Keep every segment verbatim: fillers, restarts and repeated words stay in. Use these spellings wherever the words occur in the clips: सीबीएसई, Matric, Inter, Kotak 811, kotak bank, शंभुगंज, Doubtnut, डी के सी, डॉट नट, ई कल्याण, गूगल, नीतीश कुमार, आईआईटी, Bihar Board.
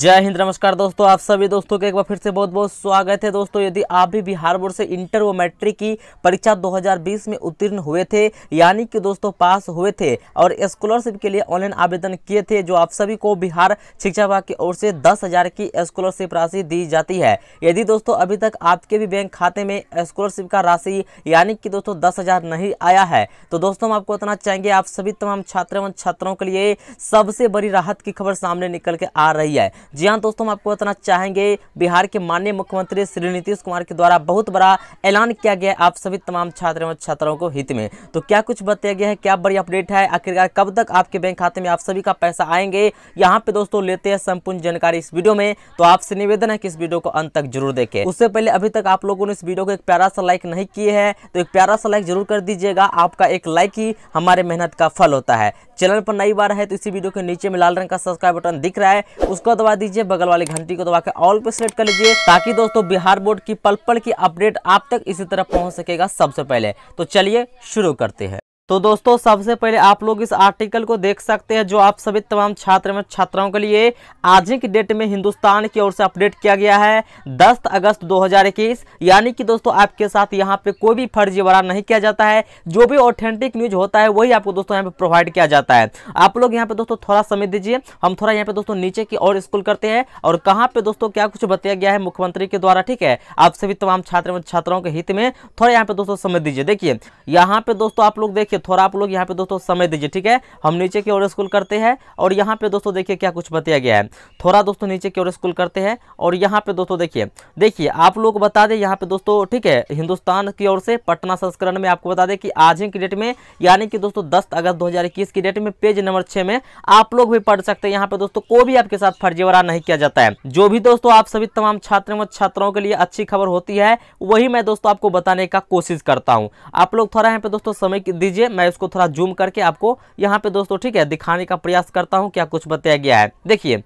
जय हिंद। नमस्कार दोस्तों, आप सभी दोस्तों के एक बार फिर से बहुत बहुत स्वागत है। दोस्तों, यदि आप भी बिहार बोर्ड से इंटर व मैट्रिक की परीक्षा दो हज़ार बीस में उत्तीर्ण हुए थे, यानी कि दोस्तों पास हुए थे और स्कॉलरशिप के लिए ऑनलाइन आवेदन किए थे, जो आप सभी को बिहार शिक्षा विभाग की ओर से दस हज़ार की स्कॉलरशिप राशि दी जाती है। यदि दोस्तों अभी तक आपके भी बैंक खाते में स्कॉलरशिप का राशि यानी कि दोस्तों दस हज़ार नहीं आया है, तो दोस्तों हम आपको बताना चाहेंगे, आप सभी तमाम छात्र एवं छात्राओं के लिए सबसे बड़ी राहत की खबर सामने निकल के आ रही है। जी हाँ दोस्तों, हम आपको बताना चाहेंगे, बिहार के माननीय मुख्यमंत्री श्री नीतीश कुमार के द्वारा बहुत बड़ा ऐलान किया गया है आप सभी तमाम छात्र एवं छात्राओं को हित में। तो क्या कुछ बताया गया है, क्या बड़ी अपडेट है, आखिरकार कब तक आपके बैंक खाते में आप सभी का पैसा आएंगे, यहाँ पे दोस्तों लेते हैं संपूर्ण जानकारी इस वीडियो में। तो आपसे निवेदन है कि इस वीडियो को अंत तक जरूर देखें। उससे पहले अभी तक आप लोगों ने इस वीडियो को एक प्यारा सा लाइक नहीं किए हैं, तो एक प्यारा सा लाइक जरूर कर दीजिएगा। आपका एक लाइक ही हमारे मेहनत का फल होता है। चैनल पर नई बार है तो इसी वीडियो के नीचे में लाल रंग का सब्सक्राइब बटन दिख रहा है, उसको दबा दीजिए। बगल वाली घंटी को दबा के ऑल पे सेलेक्ट कर लीजिए, ताकि दोस्तों बिहार बोर्ड की पल पल की अपडेट आप तक इसी तरह पहुंच सकेगा सबसे पहले। तो चलिए शुरू करते हैं। तो दोस्तों सबसे पहले आप लोग इस आर्टिकल को देख सकते हैं, जो आप सभी तमाम छात्र एवं छात्राओं के लिए आज की डेट में हिंदुस्तान की ओर से अपडेट किया गया है दस अगस्त दो हज़ार इक्कीस। यानी कि दोस्तों आपके साथ यहां पे कोई भी फर्जीवाड़ा नहीं किया जाता है, जो भी ऑथेंटिक न्यूज होता है वही आपको दोस्तों यहाँ पे प्रोवाइड किया जाता है। आप लोग यहाँ पे दोस्तों थोड़ा समय दीजिए, हम थोड़ा यहाँ पे दोस्तों नीचे की ओर स्क्रॉल करते हैं और कहाँ पे दोस्तों क्या कुछ बताया गया है मुख्यमंत्री के द्वारा, ठीक है, आप सभी तमाम छात्र एवं छात्राओं के हित में। थोड़ा यहाँ पे दोस्तों समय दीजिए, देखिए यहाँ पे दोस्तों आप लोग देखिए, थोड़ा आप लोग यहाँ पे दोस्तों समय दीजिए, ठीक है। हम नीचे की ओर स्क्रॉल करते हैं और यहाँ पे दोस्तों देखिए क्या कुछ बताया गया है। थोड़ा दोस्तों नीचे की ओर स्क्रॉल करते हैं और यहाँ पे दोस्तों देखिए, देखिए आप लोग बता दें यहाँ पे दोस्तों, ठीक है, हिंदुस्तान की ओर से पटना संस्करण में आपको बता दें कि आज की डेट में यानी कि दोस्तों दस अगस्त दो हजार इक्कीस की डेट में पेज नंबर छह में आप लोग भी पढ़ सकते हैं। यहाँ पे दोस्तों कोई भी आपके साथ फर्जीवाड़ा नहीं किया जाता है। जो भी दोस्तों आप सभी तमाम छात्र छात्राओं के लिए अच्छी खबर होती है वही मैं दोस्तों आपको बताने का कोशिश करता हूँ। आप लोग थोड़ा यहाँ पे दोस्तों समय दीजिए, मैं इसको थोड़ा जूम करके आपको यहाँ पे दोस्तों, ठीक है, दिखाने का प्रयास करता हूँ क्या कुछ बताया गया है। देखिए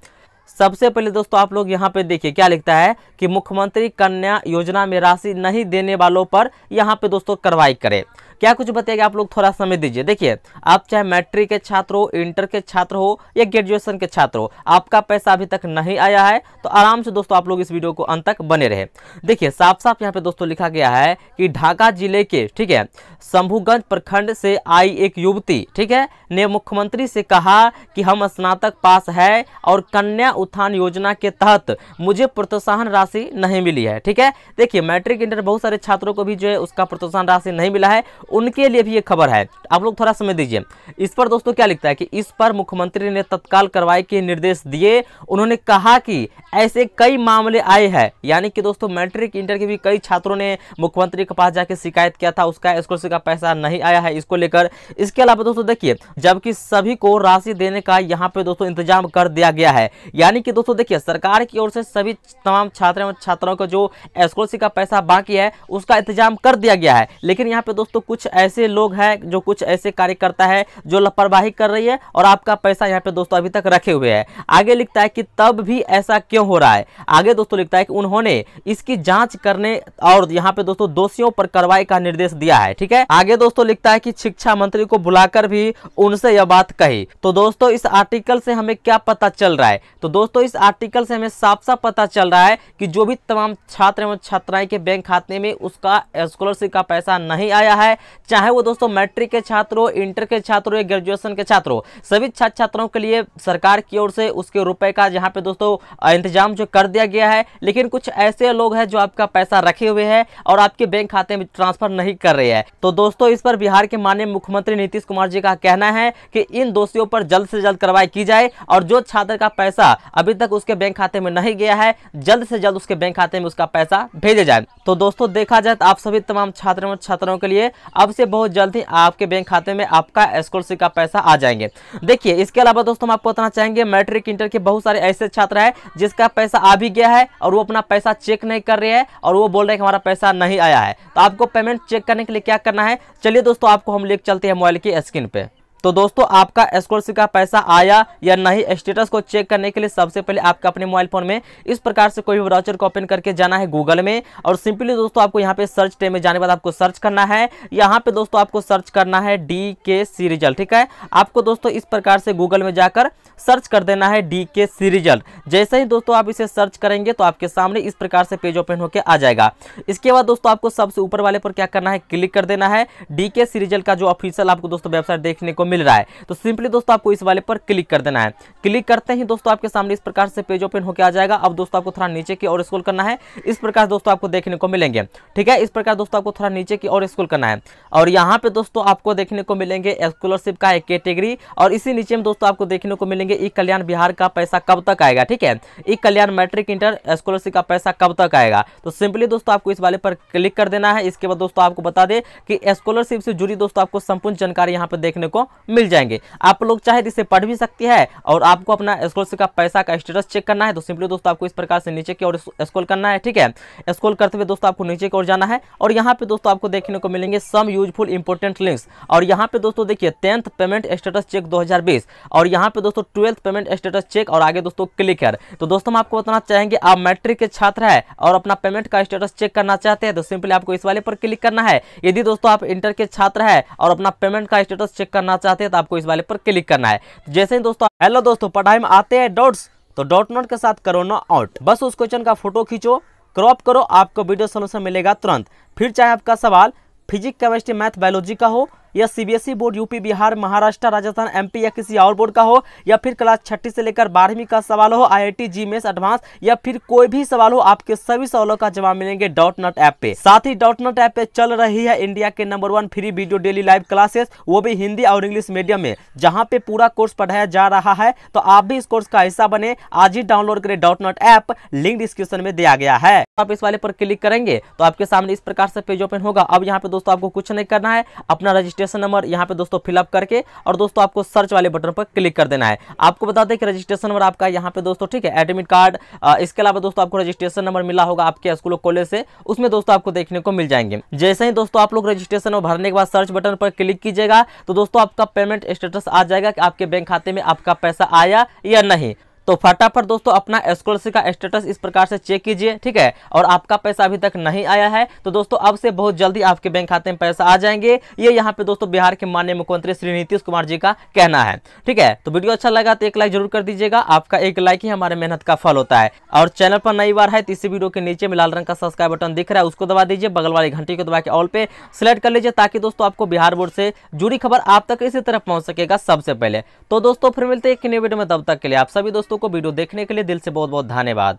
सबसे पहले दोस्तों आप लोग यहाँ पे देखिए क्या लिखता है कि मुख्यमंत्री कन्या योजना में राशि नहीं देने वालों पर यहाँ पे दोस्तों कार्रवाई करें। क्या कुछ बताएगा, आप लोग थोड़ा समय दीजिए। देखिए आप चाहे मैट्रिक के छात्र हो, इंटर के छात्र हो या ग्रेजुएशन के छात्र हो, आपका पैसा अभी तक नहीं आया है तो आराम से दोस्तों आप लोग इस वीडियो को अंत तक बने रहे। देखिए साफ साफ यहाँ पे दोस्तों लिखा गया है कि ढाका जिले के, ठीक है, शंभुगंज प्रखंड से आई एक युवती, ठीक है, ने मुख्यमंत्री से कहा कि हम स्नातक पास है और कन्या उत्थान योजना के तहत मुझे प्रोत्साहन राशि नहीं मिली है, ठीक है। देखिए मैट्रिक इंटर बहुत सारे छात्रों को भी जो है उसका प्रोत्साहन राशि नहीं मिला है, उनके लिए भी ये खबर है। आप लोग थोड़ा समय दीजिए। इस पर दोस्तों क्या लिखता है कि इस पर मुख्यमंत्री ने तत्काल कार्रवाई के निर्देश दिए। उन्होंने कहा कि ऐसे कई मामले आए हैं, यानी कि दोस्तों मैट्रिक इंटर के भी कई छात्रों ने मुख्यमंत्री के पास जाके शिकायत किया था, उसका स्कॉलरशिप का पैसा नहीं आया है, इसको लेकर। इसके अलावा दोस्तों देखिए, जबकि सभी को राशि देने का यहाँ पे दोस्तों इंतजाम कर दिया गया है। यानी कि दोस्तों देखिए सरकार की ओर से सभी तमाम छात्र एवं छात्राओं का जो स्कॉलरशिप का पैसा बाकी है उसका इंतजाम कर दिया गया है। लेकिन यहाँ पे दोस्तों कुछ ऐसे लोग हैं, जो कुछ ऐसे कार्यकर्ता है जो लापरवाही कर रही है और आपका पैसा यहाँ पे दोस्तों अभी तक रखे हुए है। आगे लिखता है कि तब भी ऐसा क्यों हो रहा है। आगे दोस्तों लिखता है कि उन्होंने इसकी जांच करने और यहाँ पे दोस्तों दोषियों पर कार्रवाई का निर्देश दिया है, ठीक है। आगे दोस्तों लिखता है कि शिक्षा मंत्री को बुलाकर भी उनसे यह बात कही। तो दोस्तों इस आर्टिकल से हमें क्या पता चल रहा है, तो दोस्तों इस आर्टिकल से हमें साफ साफ पता चल रहा है कि जो भी तमाम छात्र एवं छात्राएं के बैंक खाते में उसका स्कॉलरशिप का पैसा नहीं आया है, चाहे वो दोस्तों मैट्रिक के छात्र हो, इंटर के छात्र हो या ग्रेजुएशन के छात्र हो, सभी छात्र छात्राओं के लिए सरकार की ओर से उसके रुपए का यहाँ पे दोस्तों इंतजाम जो कर दिया गया है। लेकिन कुछ ऐसे लोग हैं जो आपका पैसा रखे हुए हैं और आपके बैंक खाते में ट्रांसफर नहीं कर रहे हैं। तो दोस्तों इस पर बिहार के माननीय मुख्यमंत्री नीतीश कुमार जी का कहना है कि इन दोषियों पर जल्द से जल्द कार्रवाई की जाए और जो छात्र का पैसा अभी तक उसके बैंक खाते में नहीं गया है, जल्द से जल्द उसके बैंक खाते में उसका पैसा भेजा जाए। तो दोस्तों देखा जाए तो आप सभी तमाम छात्र एवं छात्राओं के लिए अब से बहुत जल्द ही आपके बैंक खाते में आपका स्कॉलरशिप का पैसा आ जाएंगे। देखिए इसके अलावा दोस्तों हम आपको बताना चाहेंगे, मैट्रिक इंटर के बहुत सारे ऐसे छात्र हैं जिसका पैसा आ भी गया है और वो अपना पैसा चेक नहीं कर रहे हैं और वो बोल रहे हैं कि हमारा पैसा नहीं आया है। तो आपको पेमेंट चेक करने के लिए क्या करना है, चलिए दोस्तों आपको हम लेकर चलते हैं मोबाइल की स्क्रीन पे। तो दोस्तों आपका स्कॉलरशिप का पैसा आया या नहीं स्टेटस को चेक करने के लिए सबसे पहले आपका अपने मोबाइल फोन में इस प्रकार से कोई भी ब्राउजर को ओपन करके जाना है गूगल में, और सिंपली दोस्तों आपको यहाँ पे सर्च टैब में जाने के बाद आपको सर्च करना है। यहाँ पे दोस्तों आपको सर्च करना है डी के सी रिजल्ट, ठीक है। आपको दोस्तों इस प्रकार से गूगल में जाकर सर्च कर देना है डी के सी रिजल्ट। जैसे ही दोस्तों आप इसे सर्च करेंगे तो आपके सामने इस प्रकार से पेज ओपन होकर आ जाएगा। इसके बाद दोस्तों आपको सबसे ऊपर वाले पर क्या करना है, क्लिक कर देना है। डी के सी रिजल्ट का जो ऑफिशियल आपको दोस्तों वेबसाइट देखने को मिल रहा है, तो सिंपली दोस्तों आपको इस वाले पर क्लिक कर देना है। क्लिक करते ही दोस्तों आपके सामने इस प्रकार से पेज ओपन होकर आ जाएगा। अब दोस्तों आपको थोड़ा नीचे की ओर स्क्रॉल करना है, इस प्रकार दोस्तों आपको देखने को मिलेंगे, ठीक है। इस प्रकार दोस्तों आपको थोड़ा नीचे की ओर स्क्रॉल करना है और यहाँ पे दोस्तों आपको देखने को मिलेंगे स्कॉलरशिप का एक कैटेगरी, और इसी नीचे में दोस्तों आपको देखने को मिलेंगे ई कल्याण बिहार का पैसा कब तक आएगा, ठीक है। ई कल्याण मैट्रिक इंटर स्कॉलरशिप का पैसा कब तक आएगा, तो सिंपली दोस्तों आपको इस वाले पर क्लिक कर देना है। इसके बाद दोस्तों आपको बता दें कि स्कॉलरशिप से जुड़ी दोस्तों आपको संपूर्ण जानकारी यहाँ पर देखने को मिल जाएंगे। आप लोग चाहे इसे पढ़ भी सकती है, और आपको अपना स्कॉलरशिप का पैसा का स्टेटस चेक करना है तो सिंपली दोस्तों आपको इस प्रकार से नीचे की ओर स्क्रॉल करना है, ठीक है। स्क्रॉल करते हुए दोस्तों आपको नीचे की ओर जाना है और यहाँ पे दोस्तों आपको देखने को मिलेंगे सम यूजफुल इंपोर्टेंट लिंक्स, और यहाँ पे दोस्तों देखिए टेंथ पेमेंट स्टेटस चेक दो हज़ार बीस, और यहाँ पे दोस्तों ट्वेल्थ पेमेंट स्टेटस चेक, और आगे दोस्तों क्लिक है। तो दोस्तों हम आपको बताना चाहेंगे आप मैट्रिक के छात्र है और अपना पेमेंट का स्टेटस चेक करना चाहते हैं तो सिंपली आपको इस वाले पर क्लिक करना है। यदि दोस्तों आप इंटर के छात्र है और अपना पेमेंट का स्टेटस चेक करना चाहते हैं तो आपको इस वाले पर क्लिक करना है। जैसे ही दोस्तों हेलो दोस्तों पढ़ाई में आते हैं डॉट्स, तो डॉट नोट के साथ करोना आउट, बस उस क्वेश्चन का फोटो खींचो, क्रॉप करो, आपको वीडियो सोल्यूशन मिलेगा तुरंत। फिर चाहे आपका सवाल फिजिक्स केमिस्ट्री मैथ बायोलॉजी का हो या सीबीएसई board UP Bihar Maharashtra Rajasthan MP या किसी और बोर्ड का हो, या फिर क्लास छठी से लेकर बारहवीं का सवाल हो, आईआईटी जीएमएस एडवांस या फिर कोई भी सवाल हो, आपके सभी सवालों का जवाब मिलेंगे डॉट नट ऐप पे। साथ ही डॉट नट ऐप पे चल रही है इंडिया के number one free video daily live classes, वो भी हिंदी और इंग्लिश मीडियम में, जहाँ पे पूरा कोर्स पढ़ाया जा रहा है। तो आप भी इस कोर्स का हिस्सा बने, आज ही डाउनलोड करें डॉट नट app, link description में दिया गया है। आप इस वाले पर क्लिक करेंगे तो आपके सामने इस प्रकार से पेज ओपन होगा। अब यहाँ पे दोस्तों आपको कुछ नहीं करना है, अपना रजिस्टर नंबर यहां पे दोस्तों फिलअप करके और दोस्तों आपको सर्च वाले बटन पर क्लिक कर देना है। आपको बता दें कि रजिस्ट्रेशन नंबर आपका यहां पे दोस्तों, ठीक है, एडमिट कार्ड, इसके अलावा दोस्तों आपको रजिस्ट्रेशन नंबर मिला होगा आपके स्कूल कॉलेज से, उसमें दोस्तों आपको देखने को मिल जाएंगे। जैसे ही दोस्तों आप लोग रजिस्ट्रेशन नंबर भरने के बाद सर्च बटन पर क्लिक कीजिएगा तो दोस्तों आपका पेमेंट स्टेटस आ जाएगा कि आपके बैंक खाते में आपका पैसा आया या नहीं। तो फटाफट दोस्तों अपना स्कॉलरशिप का स्टेटस इस प्रकार से चेक कीजिए, ठीक है। और आपका पैसा अभी तक नहीं आया है तो दोस्तों अब से बहुत जल्दी आपके बैंक खाते में पैसा आ जाएंगे, ये यहाँ पे दोस्तों बिहार के माननीय मुख्यमंत्री श्री नीतीश कुमार जी का कहना है, ठीक है। तो वीडियो अच्छा लगा तो एक लाइक जरूर कर दीजिएगा, आपका एक लाइक ही हमारे मेहनत का फल होता है। और चैनल पर नई बार है तो इसी वीडियो के नीचे में लाल रंग का सब्सक्राइब बटन दिख रहा है, उसको दबा दीजिए, बगल वाली घंटी को दबा के ऑल पे सिलेक्ट कर लीजिए, ताकि दोस्तों आपको बिहार बोर्ड से जुड़ी खबर आप तक इसी तरह पहुँच सकेगा सबसे पहले। तो दोस्तों फिर मिलते हैं एक नई वीडियो में, तब तक के लिए आप सभी दोस्तों को वीडियो देखने के लिए दिल से बहुत बहुत धन्यवाद।